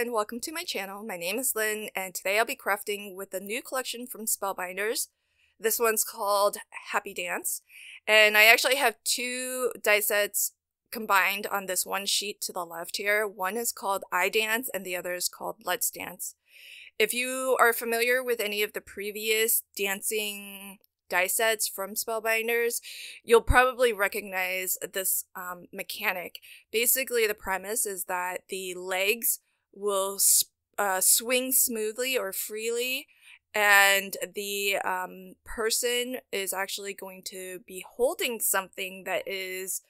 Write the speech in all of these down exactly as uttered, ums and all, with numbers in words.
and welcome to my channel. My name is Lynn, and today I'll be crafting with a new collection from Spellbinders. This one's called Happy Dance, and I actually have two die sets combined on this one sheet to the left here. One is called I Dance, and the other is called Let's Dance. If you are familiar with any of the previous dancing die sets from Spellbinders, you'll probably recognize this um, mechanic. Basically, the premise is that the legs will uh, swing smoothly or freely, and the um, person is actually going to be holding something that is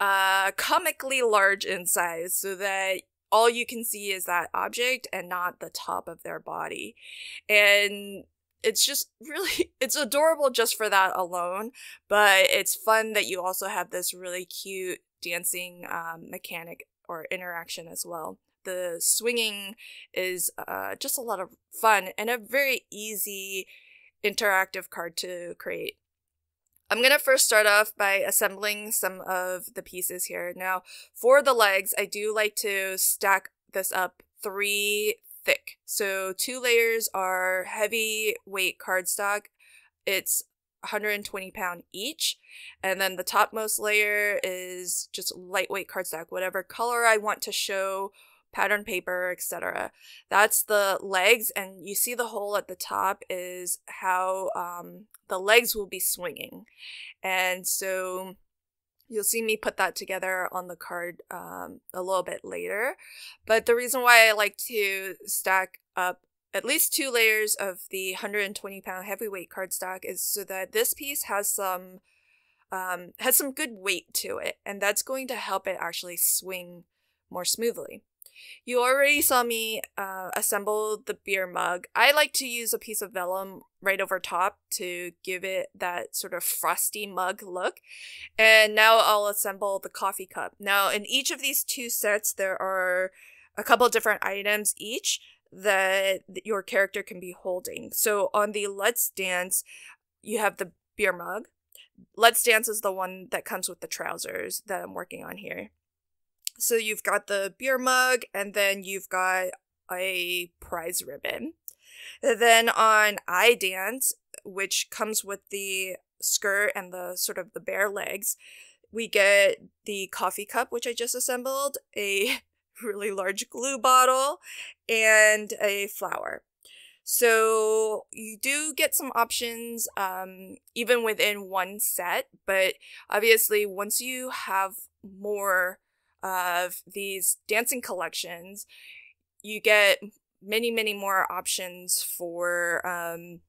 uh, comically large in size, so that all you can see is that object and not the top of their body. And it's just really, it's adorable just for that alone, but it's fun that you also have this really cute dancing um, mechanic or interaction as well. The swinging is uh, just a lot of fun and a very easy interactive card to create. I'm going to first start off by assembling some of the pieces here. Now, for the legs, I do like to stack this up three thick. So two layers are heavy weight cardstock. It's one hundred twenty pound each. And then the topmost layer is just lightweight cardstock, whatever color I want to show, pattern paper, et cetera. That's the legs, and you see the hole at the top is how um, the legs will be swinging. And so you'll see me put that together on the card um, a little bit later. But the reason why I like to stack up at least two layers of the one hundred twenty pound heavyweight cardstock is so that this piece has some um, has some good weight to it, and that's going to help it actually swing more smoothly. You already saw me uh, assemble the beer mug. I like to use a piece of vellum right over top to give it that sort of frosty mug look. And now I'll assemble the coffee cup. Now, in each of these two sets, there are a couple different items each that your character can be holding. So on the Let's Dance, you have the beer mug. Let's Dance is the one that comes with the trousers that I'm working on here. So you've got the beer mug, and then you've got a prize ribbon. And then on I Dance, which comes with the skirt and the sort of the bare legs, we get the coffee cup, which I just assembled, a really large glue bottle, and a flower. So you do get some options um, even within one set, but obviously once you have more of these dancing collections, you get many, many more options for um,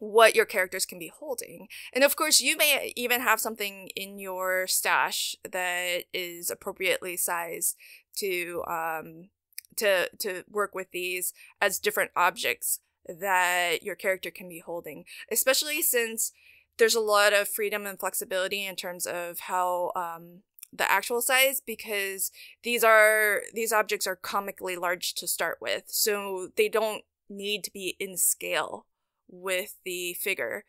what your characters can be holding. And of course, you may even have something in your stash that is appropriately sized to um, to to work with these as different objects that your character can be holding, especially since there's a lot of freedom and flexibility in terms of how um, the actual size, because these are these objects are comically large to start with, so they don't need to be in scale with the figure.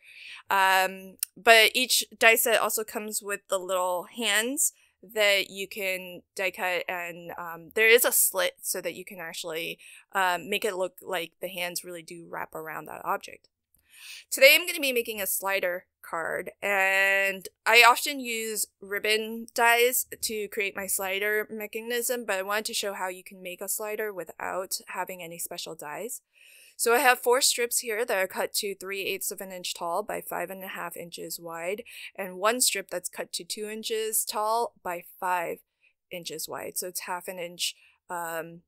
Um, but each die set also comes with the little hands that you can die cut, and um, there is a slit so that you can actually um, make it look like the hands really do wrap around that object. Today I'm going to be making a slider card, and I often use ribbon dies to create my slider mechanism, but I wanted to show how you can make a slider without having any special dies. So I have four strips here that are cut to three eighths of an inch tall by five and a half inches wide, and one strip that's cut to two inches tall by five inches wide, so it's half an inch um,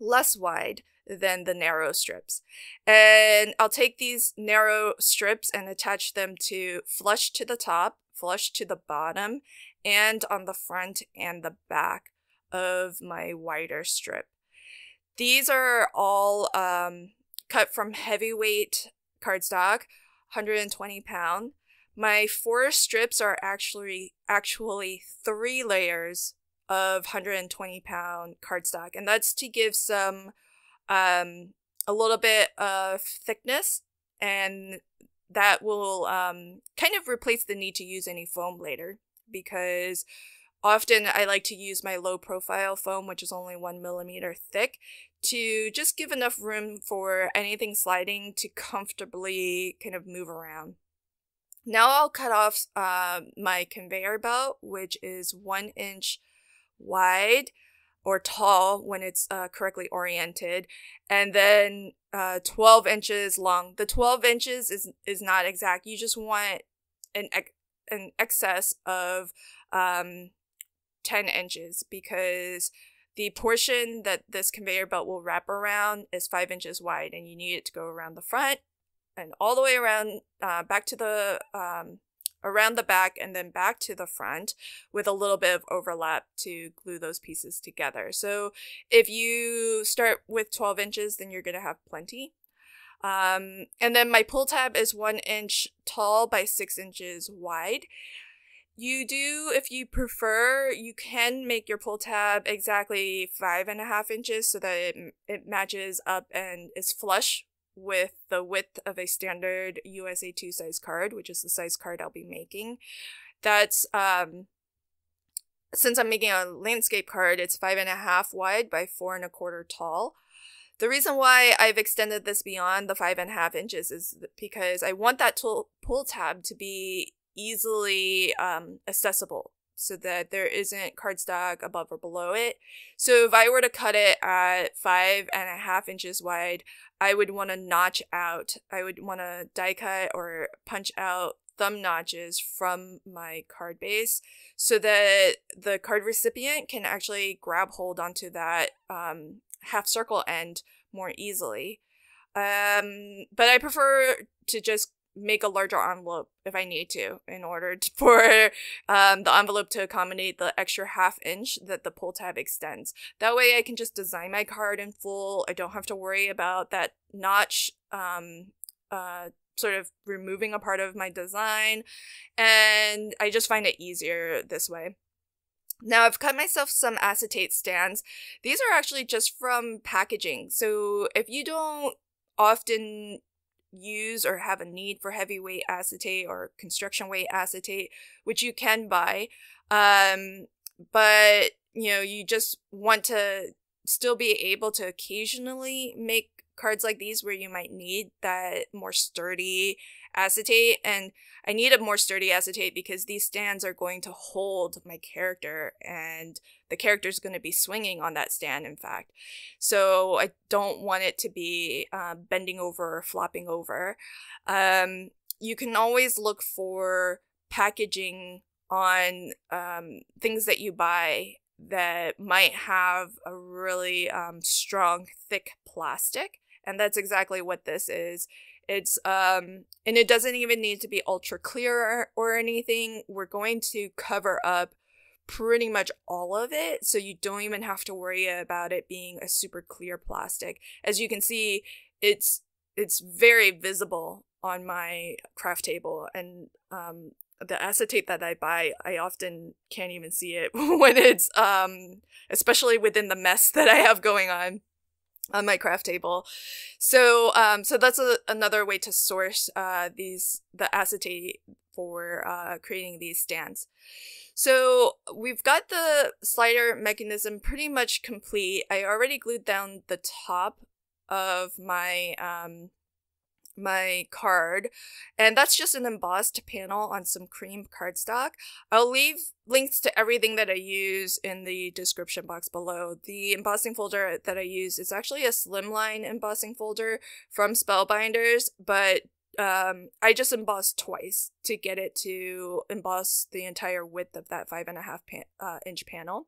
less wide than the narrow strips. And I'll take these narrow strips and attach them to flush to the top, flush to the bottom, and on the front and the back of my wider strip. These are all um, cut from heavyweight cardstock, one hundred twenty pound. My four strips are actually actually three layers of one hundred twenty pound cardstock, and that's to give some um a little bit of thickness, and that will um kind of replace the need to use any foam later, because often I like to use my low profile foam, which is only one millimeter thick, to just give enough room for anything sliding to comfortably kind of move around. Now I'll cut off uh, my conveyor belt, which is one inch wide or tall when it's uh, correctly oriented, and then uh, twelve inches long. The twelve inches is, is not exact. You just want an, an excess of um, ten inches, because the portion that this conveyor belt will wrap around is five inches wide, and you need it to go around the front and all the way around uh, back to the um, around the back and then back to the front with a little bit of overlap to glue those pieces together. So if you start with twelve inches, then you're going to have plenty. Um, and then my pull tab is one inch tall by six inches wide. You do, if you prefer, you can make your pull tab exactly five and a half inches so that it, it matches up and is flush with the width of a standard U S A two size card, which is the size card I'll be making. That's, um, since I'm making a landscape card, it's five and a half wide by four and a quarter tall. The reason why I've extended this beyond the five and a half inches is because I want that tool pull tab to be easily um, accessible, so that there isn't cardstock above or below it. So if I were to cut it at five and a half inches wide, I would want to notch out, I would want to die cut or punch out thumb notches from my card base so that the card recipient can actually grab hold onto that um, half circle end more easily. Um, but I prefer to just make a larger envelope if I need to in order to, for um, the envelope to accommodate the extra half inch that the pull tab extends. That way I can just design my card in full. I don't have to worry about that notch um, uh, sort of removing a part of my design, and I just find it easier this way. Now I've cut myself some acetate stands. These are actually just from packaging, so if you don't often use or have a need for heavyweight acetate or construction weight acetate, which you can buy, um but you know, you just want to still be able to occasionally make cards like these where you might need that more sturdy acetate. And I need a more sturdy acetate because these stands are going to hold my character, and the character is going to be swinging on that stand, in fact. So I don't want it to be uh, bending over or flopping over. Um, you can always look for packaging on um, things that you buy that might have a really um, strong, thick plastic. And that's exactly what this is. It's um, and it doesn't even need to be ultra clear or, or anything. We're going to cover up pretty much all of it, so you don't even have to worry about it being a super clear plastic. As you can see, it's it's very visible on my craft table, and um, the acetate that I buy, I often can't even see it when it's um, especially within the mess that I have going on on my craft table. So um so that's a, another way to source uh these the acetate for uh creating these stands. So we've got the slider mechanism pretty much complete. I already glued down the top of my um my card, and that's just an embossed panel on some cream cardstock. I'll leave links to everything that I use in the description box below. The embossing folder that I use is actually a slimline embossing folder from Spellbinders, but um, I just embossed twice to get it to emboss the entire width of that five and a half pan uh, inch panel.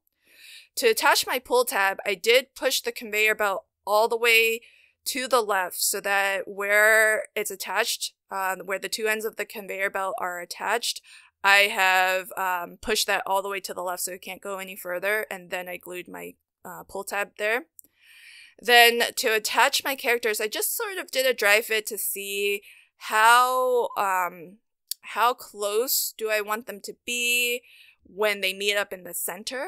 To attach my pull tab, I did push the conveyor belt all the way to the left so that where it's attached, uh, where the two ends of the conveyor belt are attached, I have um, pushed that all the way to the left so it can't go any further, and then I glued my uh, pull tab there. Then to attach my characters, I just sort of did a dry fit to see how, um, how close do I want them to be when they meet up in the center,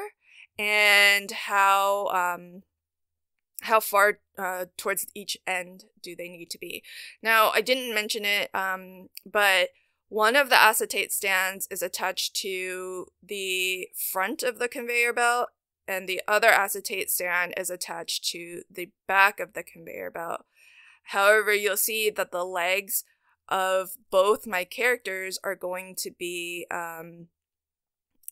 and how... Um, how far uh, towards each end do they need to be. Now, I didn't mention it, um, but one of the acetate stands is attached to the front of the conveyor belt, and the other acetate strand is attached to the back of the conveyor belt. However, you'll see that the legs of both my characters are going to be um,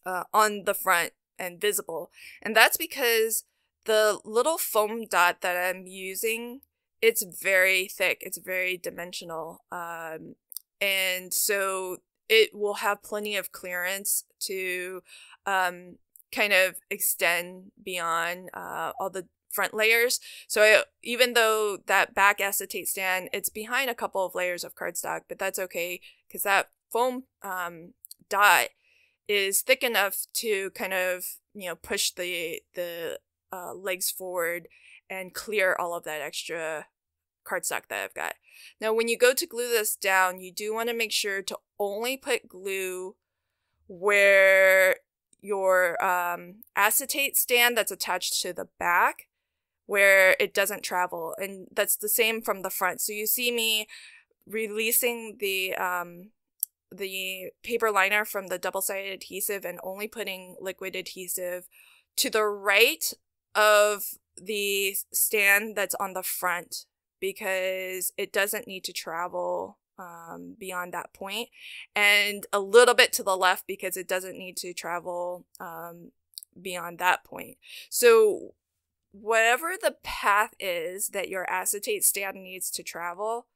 uh, on the front and visible. And that's because the little foam dot that I'm using, it's very thick, it's very dimensional. Um, and so it will have plenty of clearance to um, kind of extend beyond uh, all the front layers. So I, even though that back acetate stand, it's behind a couple of layers of cardstock, but that's okay because that foam um, dot is thick enough to kind of, you know, push the the uh, legs forward and clear all of that extra cardstock that I've got. Now, when you go to glue this down, you do want to make sure to only put glue where your um, acetate stand that's attached to the back, where it doesn't travel. And that's the same from the front. So you see me releasing the um, the paper liner from the double-sided adhesive and only putting liquid adhesive to the right of the stand that's on the front, because it doesn't need to travel um, beyond that point, and a little bit to the left because it doesn't need to travel um, beyond that point. So whatever the path is that your acetate stand needs to travel,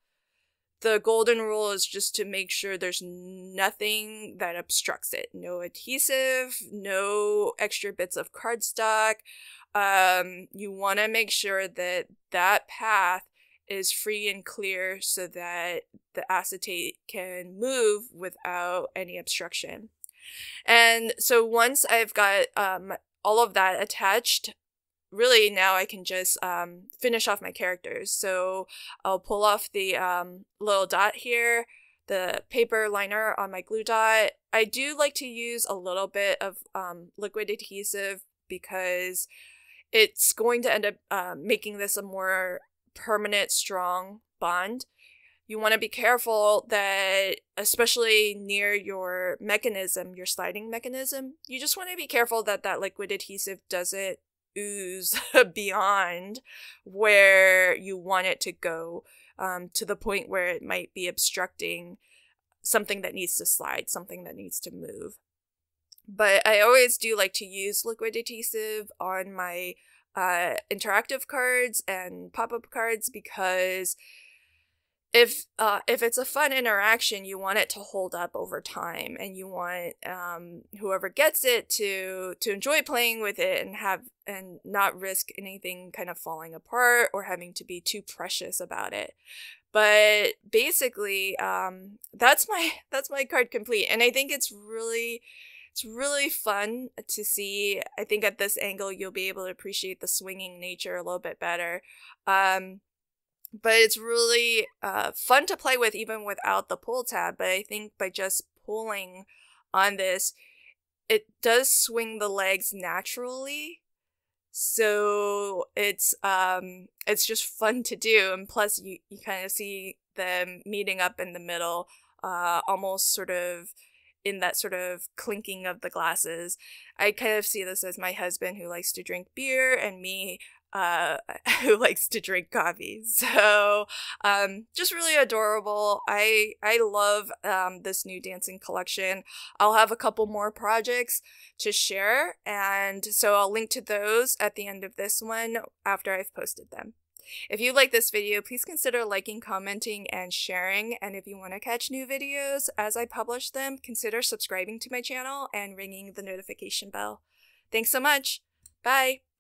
the golden rule is just to make sure there's nothing that obstructs it. No adhesive, no extra bits of cardstock. Um, you want to make sure that that path is free and clear so that the acetate can move without any obstruction. And so once I've got um, all of that attached, really now I can just um, finish off my characters. So I'll pull off the um, little dot here, the paper liner on my glue dot. I do like to use a little bit of um, liquid adhesive because it's going to end up uh, making this a more permanent, strong bond. You want to be careful that, especially near your mechanism, your sliding mechanism, you just want to be careful that that liquid adhesive doesn't ooze beyond where you want it to go, um, to the point where it might be obstructing something that needs to slide, something that needs to move. But I always do like to use liquid adhesive on my uh, interactive cards and pop-up cards, because if uh, if it's a fun interaction, you want it to hold up over time, and you want um, whoever gets it to to enjoy playing with it and have and not risk anything kind of falling apart or having to be too precious about it. But basically, um, that's my that's my card complete, and I think it's really it's really fun to see. I think at this angle, you'll be able to appreciate the swinging nature a little bit better. Um, But it's really uh, fun to play with even without the pull tab. But I think by just pulling on this, it does swing the legs naturally. So it's um, it's just fun to do. And plus, you, you kind of see them meeting up in the middle, uh, almost sort of in that sort of clinking of the glasses. I kind of see this as my husband who likes to drink beer and me Uh, who likes to drink coffee. So um, just really adorable. I I love um, this new dancing collection. I'll have a couple more projects to share, and so I'll link to those at the end of this one after I've posted them. If you like this video, please consider liking, commenting, and sharing. And if you want to catch new videos as I publish them, consider subscribing to my channel and ringing the notification bell. Thanks so much. Bye.